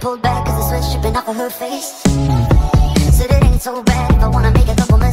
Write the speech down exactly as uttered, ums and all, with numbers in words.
pulled back 'cause the sweat's dripping off of her face. Said it ain't so bad if I wanna make a couple minutes.